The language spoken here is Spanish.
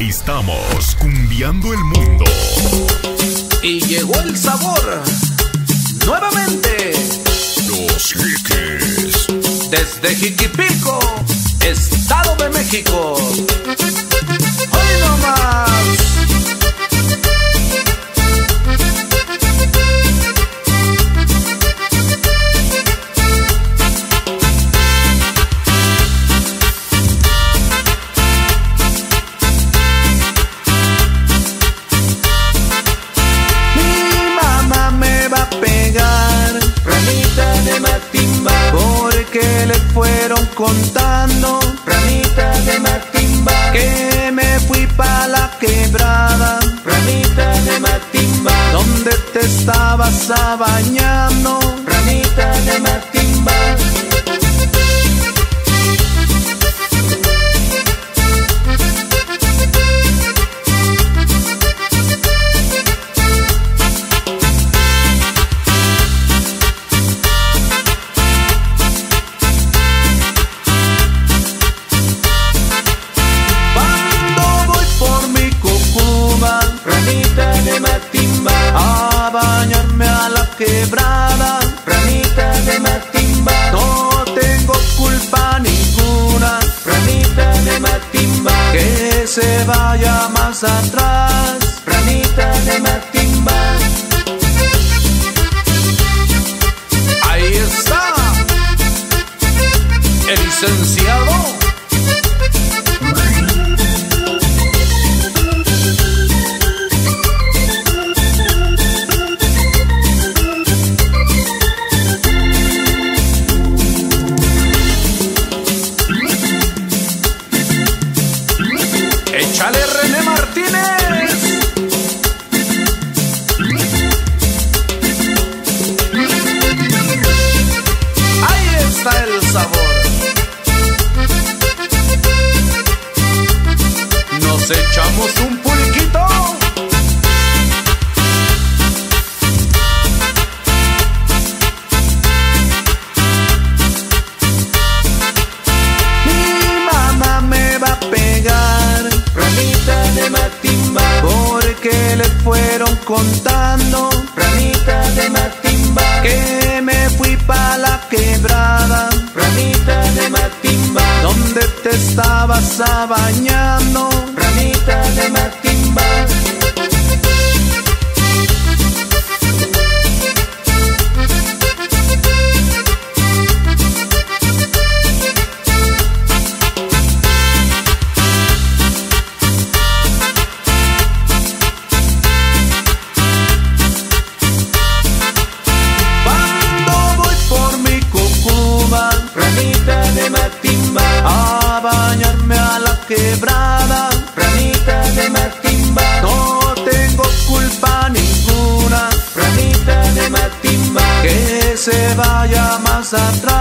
Estamos cumbiando el mundo. Y llegó el sabor nuevamente. Los Jiques. Desde Jiquipico, Estado de México. Hoy no más. Que le fueron contando, Ramita de Matimba, que me fui pa' la quebrada, Ramita de Matimba, donde te estabas a bañando, Ramita de Matimba. Quebrada, Ramita de Matimba, no tengo culpa ninguna, Ramita de Matimba, que se vaya más atrás, Ramita de Matimba. Ahí está el licenciado. Ale René Martínez. Ahí está el sabor. Nos echamos un pulquito. Mi mamá me va a pegar, porque le fueron contando, Ramita de Matimba, que me fui pa' la quebrada, Ramita de Matimba, donde te estabas a bañando, Ramita de Matimba. Quebrada, Ramita de Matimba, no tengo culpa ninguna, Ramita de Matimba, que se vaya más atrás.